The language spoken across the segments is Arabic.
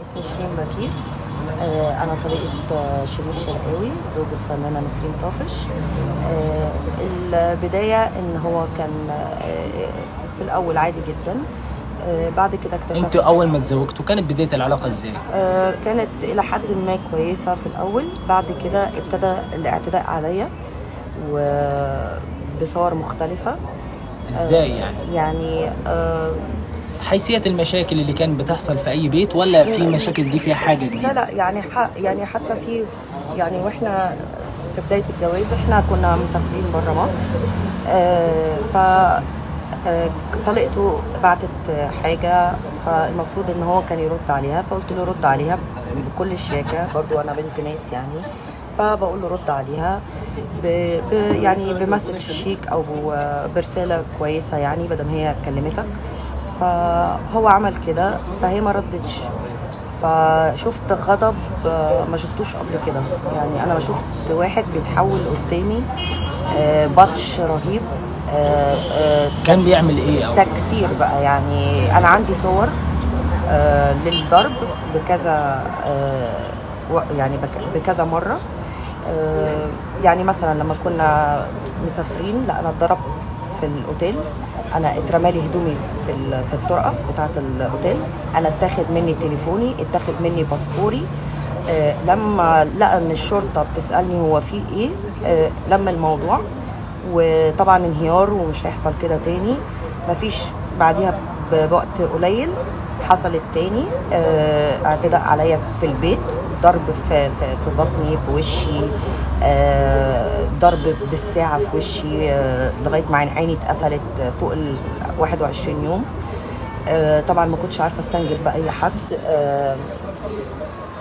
اسمي شيرين بكير، أنا طليقة شريف شرقاوي زوج الفنانة نسرين طافش. البداية إن هو كان في الأول عادي جدا، بعد كده اكتشفت. انتوا أول ما اتزوجتوا كانت بداية العلاقة إزاي؟ كانت إلى حد ما كويسة في الأول، بعد كده ابتدى الاعتداء عليا وبصور مختلفة. إزاي يعني؟ حيثية المشاكل اللي كانت بتحصل في أي بيت، ولا في مشاكل دي فيها حاجة جديدة؟ لا لا، يعني حتى في واحنا في بداية الجواز احنا كنا مسافرين بره مصر، طليقته بعتت حاجة، فالمفروض إن هو كان يرد عليها، فقلت له رد عليها بكل الشياكة، برضو أنا بنت ناس يعني، فبقول له رد عليها بمسج شيك أو برسالة كويسة يعني، بدل ما هي كلمتك. فهو عمل كده، فهي ما ردتش، فشفت غضب ما شفتوش قبل كده يعني. انا ما شفت واحد بيتحول قدامي بطش رهيب. كان بيعمل ايه؟ او تكسير بقى يعني. انا عندي صور للضرب بكذا يعني بكذا مره. يعني مثلا لما كنا مسافرين، لا انا اتضربت في الاوتيل، انا اترمالي هدومي في الطرقه بتاعه الاوتيل، انا اتاخد مني تليفوني، اتاخد مني باسبوري. لما لقى ان الشرطه بتسالني هو في ايه، لما الموضوع، وطبعا انهيار ومش هيحصل كده تاني. مفيش بعديها بوقت قليل حصلت تاني اعتداء عليا في البيت، ضرب في بطني، في وشي، ضرب بالساعه في وشي، لغايه ما عيني اتقفلت فوق ال 21 يوم. طبعا ما كنتش عارفه استنجد باي حد.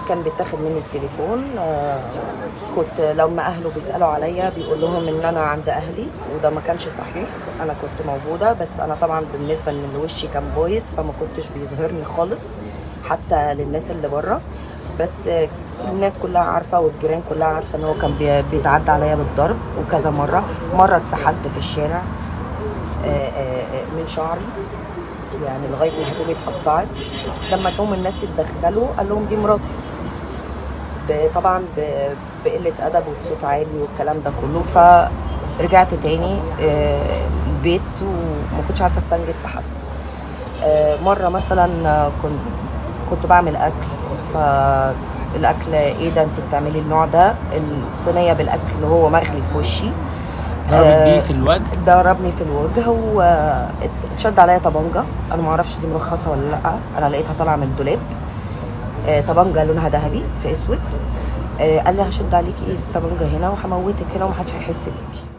كان بيتاخد مني التليفون، كنت لما اهله بيسالوا عليا بيقول لهم ان انا عند اهلي، وده ما كانش صحيح، انا كنت موجوده، بس انا طبعا بالنسبه ان وشي كان بايظ فما كنتش بيظهرني خالص حتى للناس اللي بره، بس الناس كلها عارفه والجيران كلها عارفه ان هو كان بيتعدى عليا بالضرب، وكذا مره اتسحلت في الشارع من شعري يعني لغايه ما هدومي اتقطعت. لما جم الناس اتدخلوا قال لهم دي مراتي، طبعا بقله ادب وبصوت عالي والكلام ده كله. فرجعت تاني البيت وما كنتش عارفه استنجد حد. مره مثلا كنت بعمل اكل، فالاكل ايه ده انت بتعملي النوع ده، الصينيه بالاكل هو مغلي في وشي، ضربني في الوجه، ضربني في الوجه واتشد عليا طبنجه، انا ما اعرفش دي مرخصه ولا لا، انا لقيتها طالعه من الدولاب، طبنجه لونها ذهبي في اسود. قال لي هشد عليكي ايه الطبنجه هنا وهموتك هنا ومحدش هيحس بيكي.